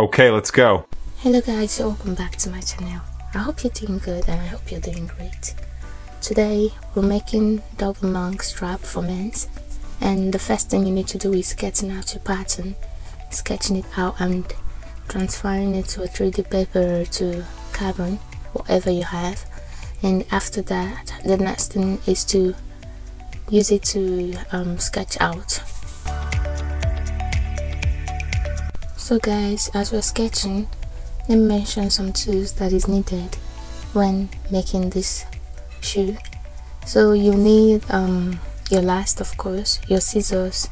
Okay, let's go. Hello guys, welcome back to my channel. I hope you're doing good and I hope you're doing great. Today we're making double monk strap for men's, and the first thing you need to do is getting out your pattern, sketching it out and transferring it to a 3D paper or to carbon, whatever you have. And after that, the next thing is to use it to sketch out. So guys, as we're sketching, let me mention some tools that is needed when making this shoe. So you need your last, of course, your scissors,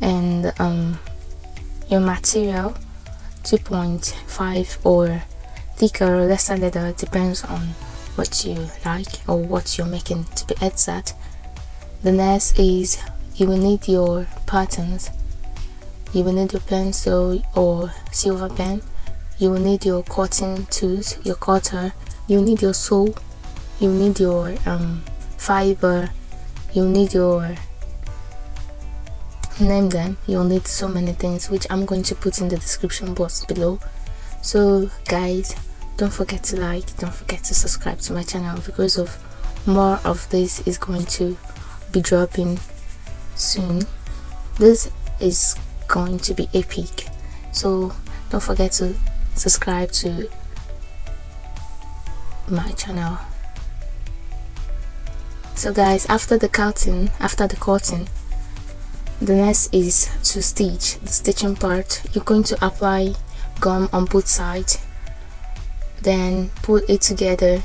and your material, 2.5 or thicker or lesser leather, depends on what you like or what you're making to be exact. The next is you will need your patterns, you will need your pencil or silver pen, you will need your cutting tools, your cutter, you need your saw, you need your fiber, you need your name them, you'll need so many things which I'm going to put in the description box below. So guys, don't forget to like, don't forget to subscribe to my channel because of more of this is going to be dropping soon. This is going to be epic, so don't forget to subscribe to my channel. So guys, after the cutting, the next is to stitch. The stitching part, you're going to apply gum on both sides, then pull it together,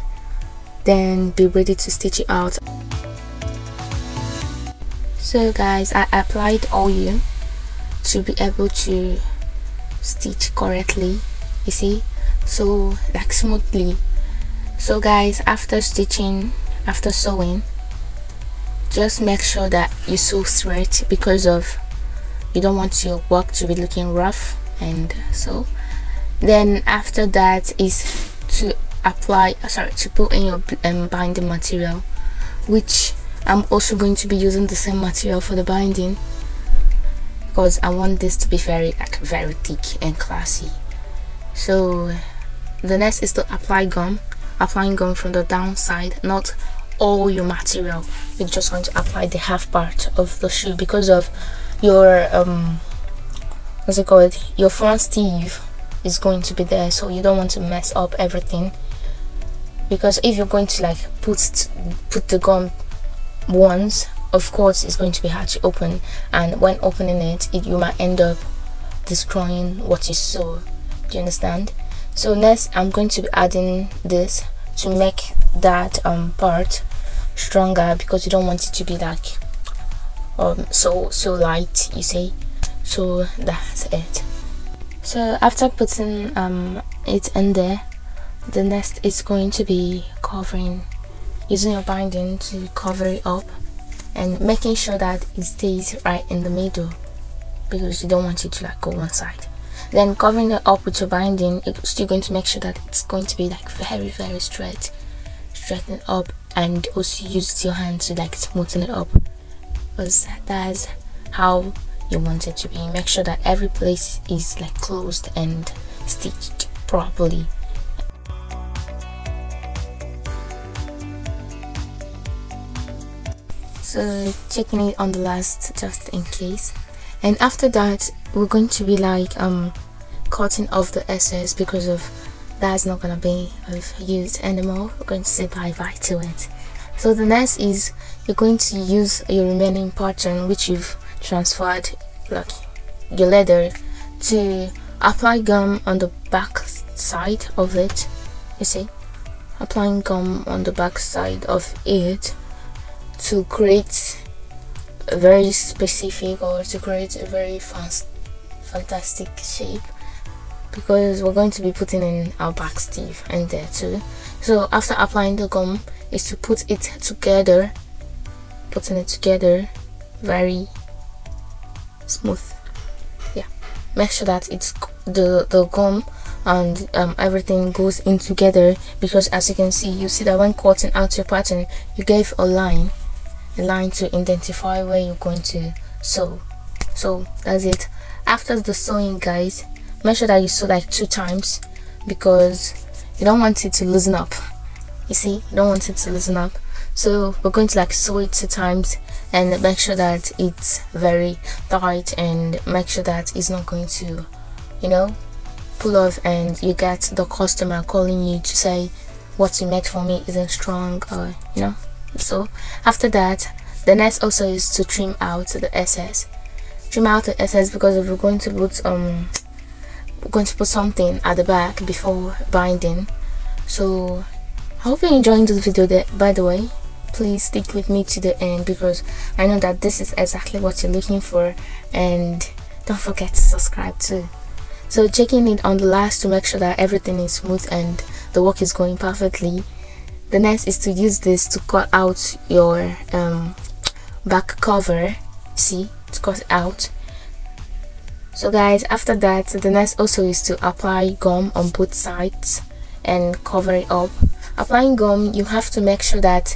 then be ready to stitch it out. So guys, I applied oil to be able to stitch correctly, you see, so like smoothly. So guys, after sewing, just make sure that you sew straight because of you don't want your work to be looking rough. And so then after that is to put in your binding material, which I'm also going to be using the same material for the binding because I want this to be very thick and classy. So the next is to apply gum, applying gum from the downside, not all your material. You're just going to apply the half part of the shoe because of your your front sleeve is going to be there, so you don't want to mess up everything, because if you're going to like put the gum once, of course it's going to be hard to open, and when opening it you might end up destroying what you sew. Do you understand? So next I'm going to be adding this to make that part stronger because you don't want it to be like so light, you see. So that's it. So after putting it in there, the next is going to be covering, using your binding to cover it up and making sure that it stays right in the middle because you don't want it to like go one side. Then covering it up with your binding, it's still going to make sure that it's going to be like very straight, straighten it up, and also use your hand to like smoothen it up because that's how you want it to be. Make sure that every place is like closed and stitched properly. So checking it on the last just in case, and after that we're going to be like cutting off the excess because of that's not gonna be of use anymore. We're going to say bye bye to it. So the next is you're going to use your remaining pattern which you've transferred, like your leather, to apply gum on the back side of it. You see, applying gum on the back side of it to create a very specific or to create a very fantastic shape, because we're going to be putting in our back sleeve and there too. So after applying the gum is to put it together, putting it together very smooth. Yeah, make sure that it's the gum and everything goes in together, because as you can see, you see that when cutting out your pattern you gave a line to identify where you're going to sew. So that's it. After the sewing guys, Make sure that you sew like 2 times, because you don't want it to loosen up. You see, you don't want it to loosen up. So we're going to like sew it 2 times and make sure that it's very tight and make sure that it's not going to, you know, pull off and you get the customer calling you to say what you made for me isn't strong, or you know. So after that, the next also is to trim out the excess. Trim out the excess, because if we're going to put something at the back before binding. So I hope you're enjoying this video. By the way, please stick with me to the end, because I know that this is exactly what you're looking for. And don't forget to subscribe too. So checking it on the last to make sure that everything is smooth and the work is going perfectly. The next is to use this to cut out your back cover. See, to cut out. So guys, after that, the next also is to apply gum on both sides and cover it up. Applying gum, you have to make sure that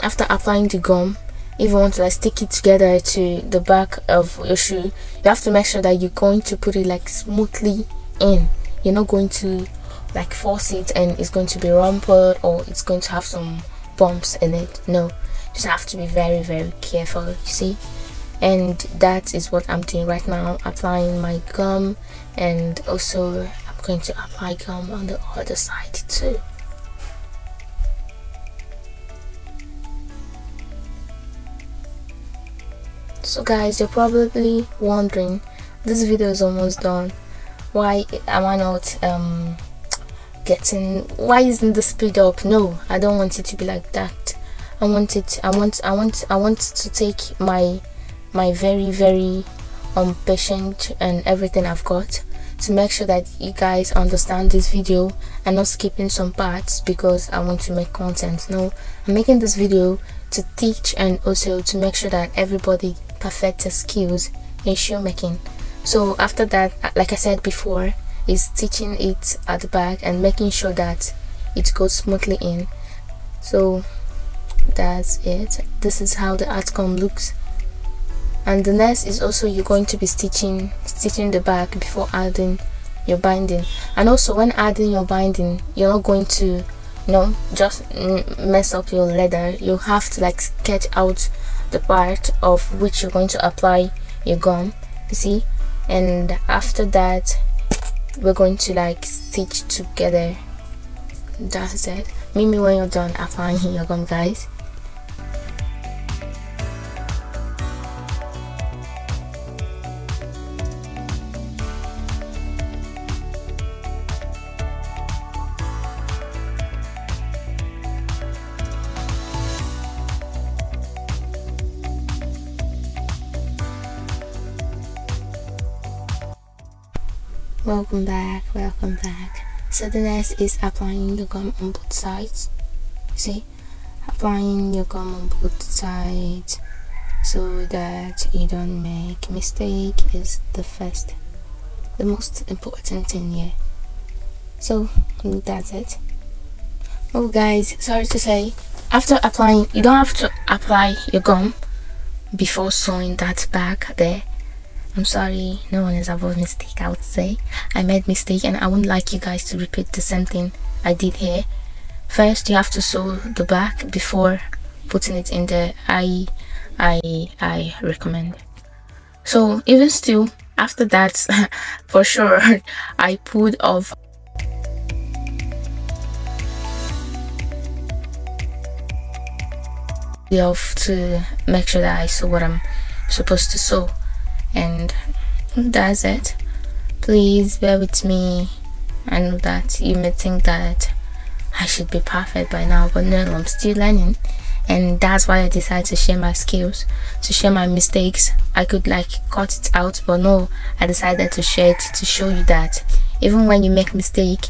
after applying the gum, if you want to like stick it together to the back of your shoe, you have to make sure that you're going to put it like smoothly in. You're not going to like force it and it's going to be rumpled or it's going to have some bumps in it. No, just have to be very, very careful, you see. And that is what I'm doing right now, applying my gum. And also I'm going to apply gum on the other side too. So guys, you're probably wondering, this video is almost done, why am I not why isn't the speed up? No, I don't want it to be like that. I want to take my very, very patient and everything I've got to make sure that you guys understand this video and not skipping some parts, because I want to make content. No, I'm making this video to teach and also to make sure that everybody perfects their skills in shoemaking. So after that, like I said before, is stitching it at the back and making sure that it goes smoothly in. So that's it. This is how the outcome looks. And the next is also you're going to be stitching the back before adding your binding. And also when adding your binding, you're not going to, you know, just mess up your leather. You have to like sketch out the part of which you're going to apply your gum, you see. And after that, we're going to like stitch together. That's it. Meet me when you're done applying your gum, guys. Welcome back, welcome back. So the next is applying the gum on both sides. See, applying your gum on both sides so that you don't make mistake is the most important thing here. So that's it. Oh guys, sorry to say, after applying, you don't have to apply your gum before sewing that back there. I'm sorry, no one is above mistake, I would say. I made mistake and I wouldn't like you guys to repeat the same thing I did here. First, you have to sew the back before putting it in there. I recommend. So even still, after that, for sure, I pulled off. To make sure that I sew what I'm supposed to sew. And that's it. Please bear with me. I know that you may think that I should be perfect by now, but no, I'm still learning. And that's why I decided to share my skills, to share my mistakes. I could like cut it out, but no, I decided to share it to show you that even when you make mistake,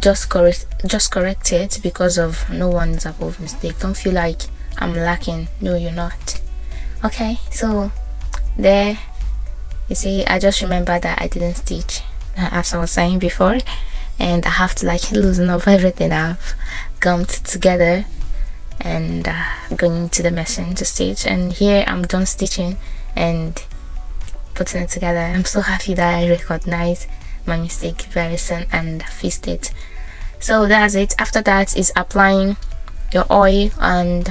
just correct it, because of no one's above mistake. Don't feel like I'm lacking. No, you're not. Okay, so there. You see, I just remember that I didn't stitch, as I was saying before, and I have to like loosen up everything I've gummed together and going to the machine to stitch. And here I'm done stitching, and putting it together. I'm so happy that I recognized my mistake very soon and fixed it. So that's it. After that is applying your oil and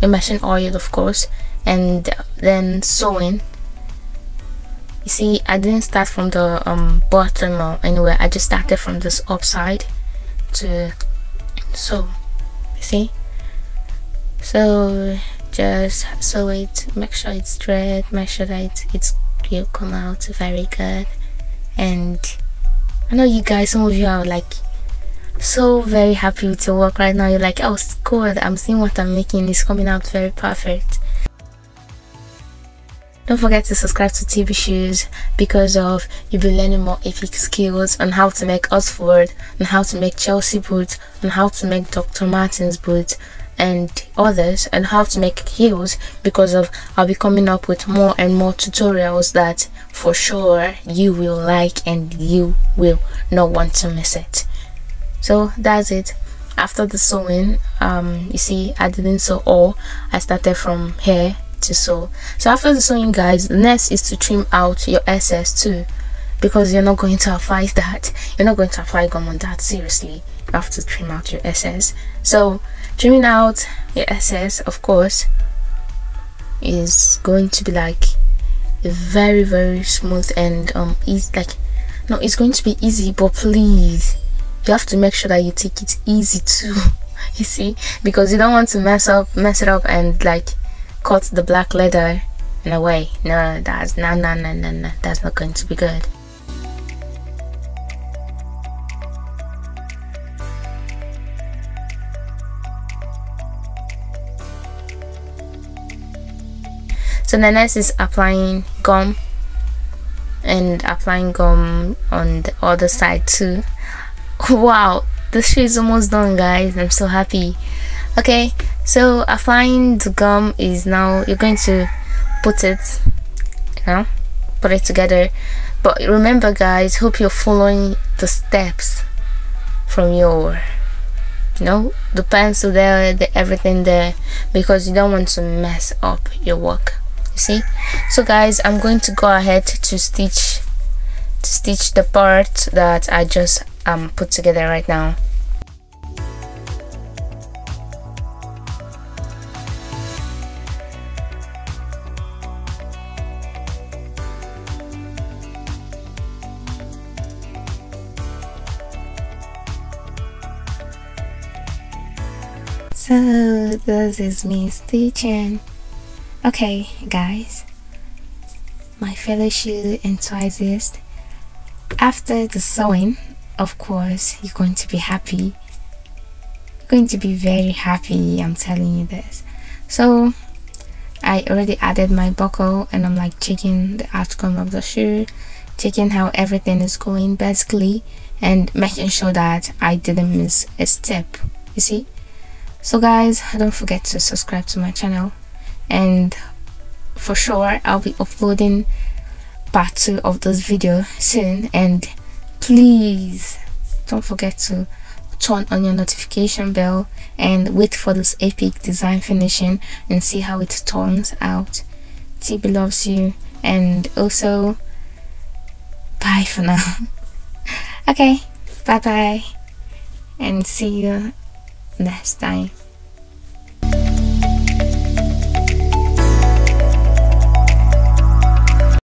your machine oil, of course, and then sewing. You see, I didn't start from the bottom or anywhere. I just started from this upside to sew. You see, so just sew it, make sure it's straight, make sure that it's will come out very good. And I know you guys, some of you are like so very happy with your work right now. You're like, oh God, I'm seeing what I'm making, it's coming out very perfect. Don't forget to subscribe to TV Shoes, because of you'll be learning more epic skills on how to make Oxford, on how to make Chelsea boots, on how to make Dr. Martin's boots and others, and how to make heels, because of I'll be coming up with more and more tutorials that for sure you will like and you will not want to miss it. So that's it. After the sewing, you see I didn't sew all, I started from here to sew. So after the sewing, guys, the next is to trim out your excess too, because you're not going to apply that, you're not going to apply gum on that. Seriously, you have to trim out your excess. So trimming out your excess, of course, is going to be like very very smooth and easy. Like, no, it's going to be easy, but please, you have to make sure that you take it easy too. You see, because you don't want to mess it up and like cut the black leather in a way. No, that's no, that's not going to be good. So the next is applying gum, and applying gum on the other side too. Wow, the shoe is almost done, guys. I'm so happy. Okay, so applying the gum is now you're going to put it, you know, put it together. But remember, guys, hope you're following the steps from your, you know, the pencil there, the everything there, because you don't want to mess up your work. You see, so guys, I'm going to go ahead to stitch the part that I just put together right now. So this is me stitching. Okay guys, my fellow shoe enthusiast, after the sewing, of course, you're going to be happy. You're going to be very happy, I'm telling you this. So I already added my buckle, and I'm like checking the outcome of the shoe, checking how everything is going basically, and making sure that I didn't miss a step. You see? So guys, don't forget to subscribe to my channel, and for sure I'll be uploading part 2 of this video soon. And please don't forget to turn on your notification bell and wait for this epic design finishing and see how it turns out. TB loves you, and also bye for now. Okay, bye bye, and see you next time.